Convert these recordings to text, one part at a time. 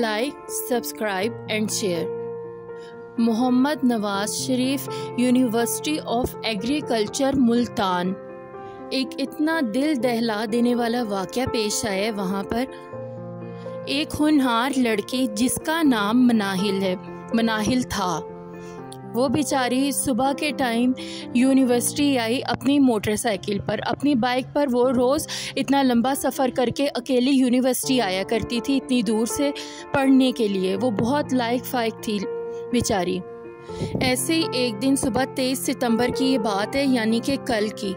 Like, subscribe and share. Mohammad Nawaz Sharif university of agriculture Multan. एक इतना दिल दहला देने वाला वाक़या पेश आया है। वहाँ पर एक होनहार लड़की जिसका नाम मनाहिल था, वो बेचारी सुबह के टाइम यूनिवर्सिटी आई अपनी मोटरसाइकिल पर, अपनी बाइक पर। वो रोज़ इतना लंबा सफ़र करके अकेली यूनिवर्सिटी आया करती थी, इतनी दूर से पढ़ने के लिए। वो बहुत लायक फायक थी बेचारी। ऐसे ही एक दिन सुबह 23 सितंबर की ये बात है, यानी कि कल की।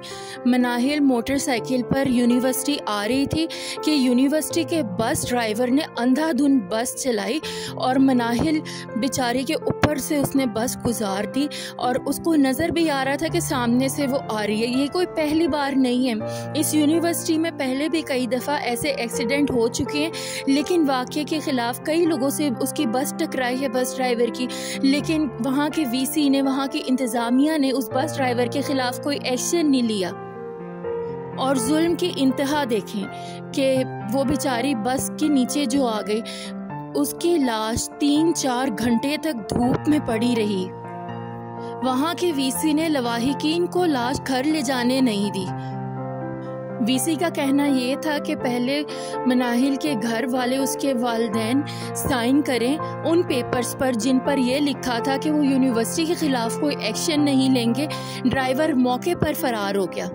मनाहिल मोटरसाइकिल पर यूनिवर्सिटी आ रही थी कि यूनिवर्सिटी के बस ड्राइवर ने अंधाधुंध बस चलाई और मनाहिल बेचारे के ऊपर से उसने बस गुजार दी। और उसको नज़र भी आ रहा था कि सामने से वो आ रही है। ये कोई पहली बार नहीं है, इस यूनिवर्सिटी में पहले भी कई दफ़ा ऐसे एक्सीडेंट हो चुके हैं, लेकिन वाक़े के ख़िलाफ़ कई लोगों से उसकी बस टकराई है, बस ड्राइवर की। लेकिन वहाँ के वीसी ने, वहाँ की इंतज़ामिया ने उस बस ड्राइवर के ख़िलाफ़ कोई एक्शन नहीं लिया। और जुल्म की इंतहा देखें कि वो बेचारी बस के नीचे जो आ गई, उसकी लाश 3-4 घंटे तक धूप में पड़ी रही। वहाँ के वीसी ने लवाहिकीन को लाश घर ले जाने नहीं दी। वीसी का कहना ये था कि पहले मनाहिल के घर वाले, उसके वालिदैन साइन करें उन पेपर्स पर जिन पर यह लिखा था कि वो यूनिवर्सिटी के ख़िलाफ़ कोई एक्शन नहीं लेंगे। ड्राइवर मौके पर फ़रार हो गया,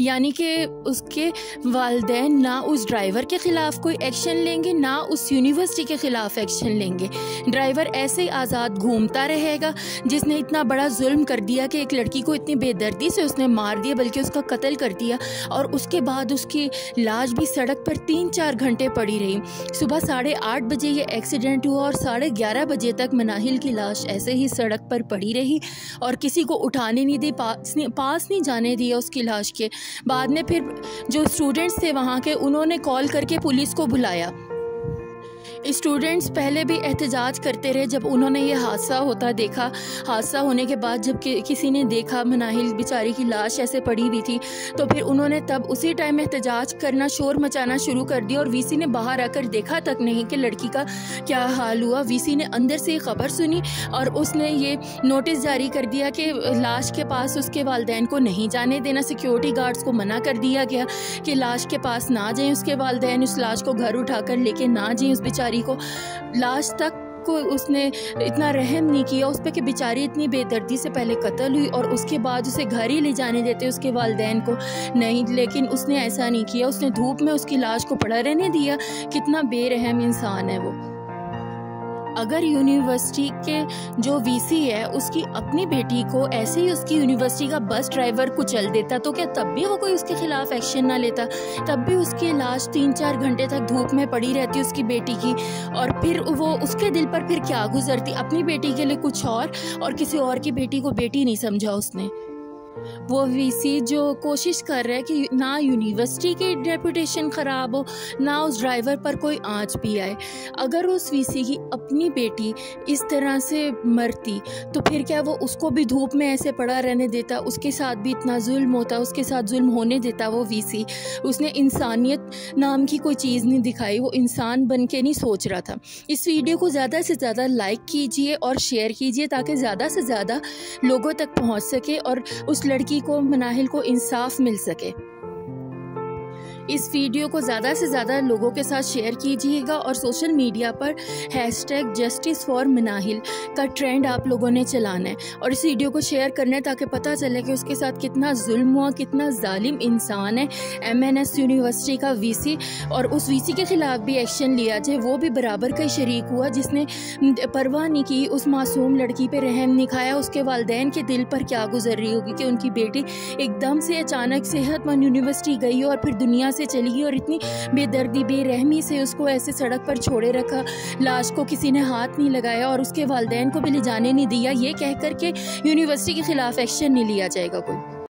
यानी कि उसके वालिदैन ना उस ड्राइवर के ख़िलाफ़ कोई एक्शन लेंगे, ना उस यूनिवर्सिटी के ख़िलाफ़ एक्शन लेंगे। ड्राइवर ऐसे ही आज़ाद घूमता रहेगा जिसने इतना बड़ा जुल्म कर दिया कि एक लड़की को इतनी बेदर्दी से उसने मार दिया, बल्कि उसका कत्ल कर दिया। और उसके बाद उसकी लाश भी सड़क पर 3-4 घंटे पड़ी रही। सुबह 8:30 बजे ये एक्सीडेंट हुआ और 11:30 बजे तक मनाहिल की लाश ऐसे ही सड़क पर पड़ी रही और किसी को उठाने नहीं दी, पास नहीं जाने दिया उसकी लाश के। बाद में फिर जो स्टूडेंट्स थे वहाँ के, उन्होंने कॉल करके पुलिस को बुलाया। स्टूडेंट्स पहले भी एहतजाज करते रहे जब उन्होंने ये हादसा होने के बाद जब किसी ने देखा मनाहिल बेचारी की लाश ऐसे पड़ी हुई थी, तो फिर उन्होंने तब उसी टाइम एहतजाज करना, शोर मचाना शुरू कर दिया। और वीसी ने बाहर आकर देखा तक नहीं कि लड़की का क्या हाल हुआ। वीसी ने अंदर से खबर सुनी और उसने ये नोटिस जारी कर दिया कि लाश के पास उसके वालिदैन को नहीं जाने देना। सिक्योरिटी गार्ड्स को मना कर दिया गया कि लाश के पास ना जाएँ, उसके वालिदैन उस लाश को घर उठा कर लेके ना जाएँ। उस बेचारी को लाश तक को उसने इतना रहम नहीं किया उस पर कि बेचारी इतनी बेदर्दी से पहले कत्ल हुई और उसके बाद उसे घर ही ले जाने देते उसके वालिदैन को नहीं, लेकिन उसने ऐसा नहीं किया। उसने धूप में उसकी लाश को पड़ा रहने दिया। कितना बेरहम इंसान है वो। अगर यूनिवर्सिटी के जो वीसी है उसकी अपनी बेटी को ऐसे ही उसकी यूनिवर्सिटी का बस ड्राइवर कुचल देता, तो क्या तब भी वो कोई उसके ख़िलाफ़ एक्शन ना लेता? तब भी उसकी लाश 3-4 घंटे तक धूप में पड़ी रहती उसकी बेटी की। और फिर वो उसके दिल पर फिर क्या गुजरती? अपनी बेटी के लिए कुछ और किसी और की बेटी को बेटी नहीं समझा उसने। वो वीसी जो कोशिश कर रहा है कि ना यूनिवर्सिटी की रेपुटेशन ख़राब हो, ना उस ड्राइवर पर कोई आँच भी आए। अगर उस वीसी की अपनी बेटी इस तरह से मरती तो फिर क्या वो उसको भी धूप में ऐसे पड़ा रहने देता? उसके साथ भी इतना जुल्म होता? उसके साथ जुल्म होने देता वो वीसी? उसने इंसानियत नाम की कोई चीज़ नहीं दिखाई, वो इंसान बन के नहीं सोच रहा था। इस वीडियो को ज़्यादा से ज़्यादा लाइक कीजिए और शेयर कीजिए ताकि ज़्यादा से ज़्यादा लोगों तक पहुँच सके और उस लड़की को, मनाहिल को इंसाफ मिल सके। इस वीडियो को ज़्यादा से ज़्यादा लोगों के साथ शेयर कीजिएगा और सोशल मीडिया पर #JusticeForMinahil का ट्रेंड आप लोगों ने चलाना है और इस वीडियो को शेयर करना है ताकि पता चले कि उसके साथ कितना जुल्म हुआ, कितना जालिम इंसान है MNS यूनिवर्सिटी का वीसी। और उस वीसी के ख़िलाफ़ भी एक्शन लिया जाए। वो भी बराबर का शरीक हुआ जिसने परवाह नहीं की, उस मासूम लड़की पर रहम नहीं खाया। उसके वालिदैन के दिल पर क्या गुजर रही होगी कि उनकी बेटी एकदम से अचानक सेहतमंद यूनिवर्सिटी गई और फिर दुनिया से चली गई और इतनी बेदर्दी, बेरहमी से उसको ऐसे सड़क पर छोड़े रखा। लाश को किसी ने हाथ नहीं लगाया और उसके वालिदैन को भी ले जाने नहीं दिया। ये कहकर के यूनिवर्सिटी के ख़िलाफ़ एक्शन नहीं लिया जाएगा कोई।